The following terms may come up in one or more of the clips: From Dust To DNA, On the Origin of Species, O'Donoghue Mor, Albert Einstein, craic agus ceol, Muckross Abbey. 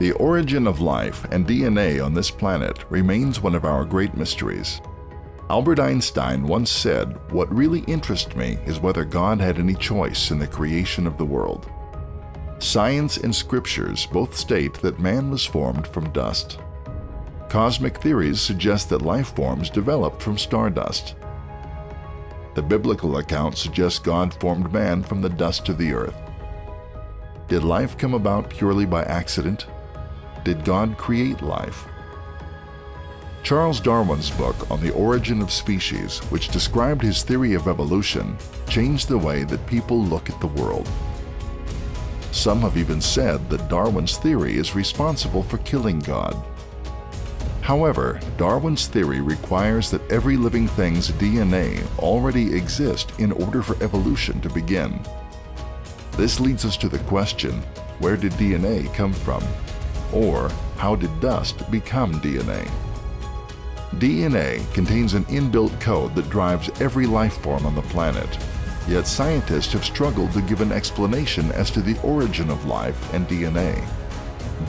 The origin of life and DNA on this planet remains one of our great mysteries. Albert Einstein once said, "What really interests me is whether God had any choice in the creation of the world." Science and scriptures both state that man was formed from dust. Cosmic theories suggest that life forms developed from stardust. The biblical account suggests God formed man from the dust of the earth. Did life come about purely by accident? Did God create life? Charles Darwin's book, On the Origin of Species, which described his theory of evolution, changed the way that people look at the world. Some have even said that Darwin's theory is responsible for killing God. However, Darwin's theory requires that every living thing's DNA already exist in order for evolution to begin. This leads us to the question, where did DNA come from? Or, how did dust become DNA? DNA contains an inbuilt code that drives every life form on the planet. Yet scientists have struggled to give an explanation as to the origin of life and DNA.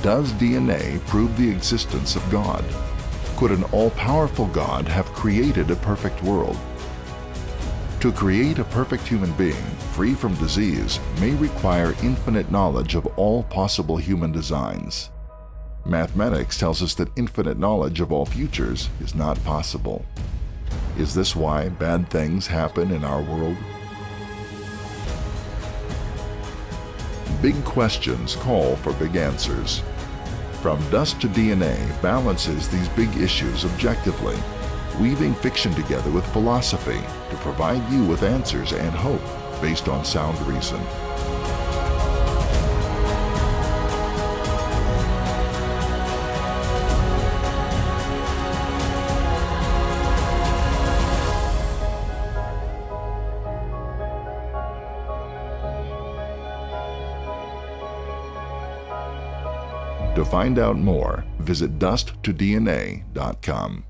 Does DNA prove the existence of God? Could an all-powerful God have created a perfect world? To create a perfect human being, free from disease, may require infinite knowledge of all possible human designs. Mathematics tells us that infinite knowledge of all futures is not possible. Is this why bad things happen in our world? Big questions call for big answers. From Dust to DNA balances these big issues objectively, weaving fiction together with philosophy to provide you with answers and hope based on sound reason. To find out more, visit DustToDNA.com.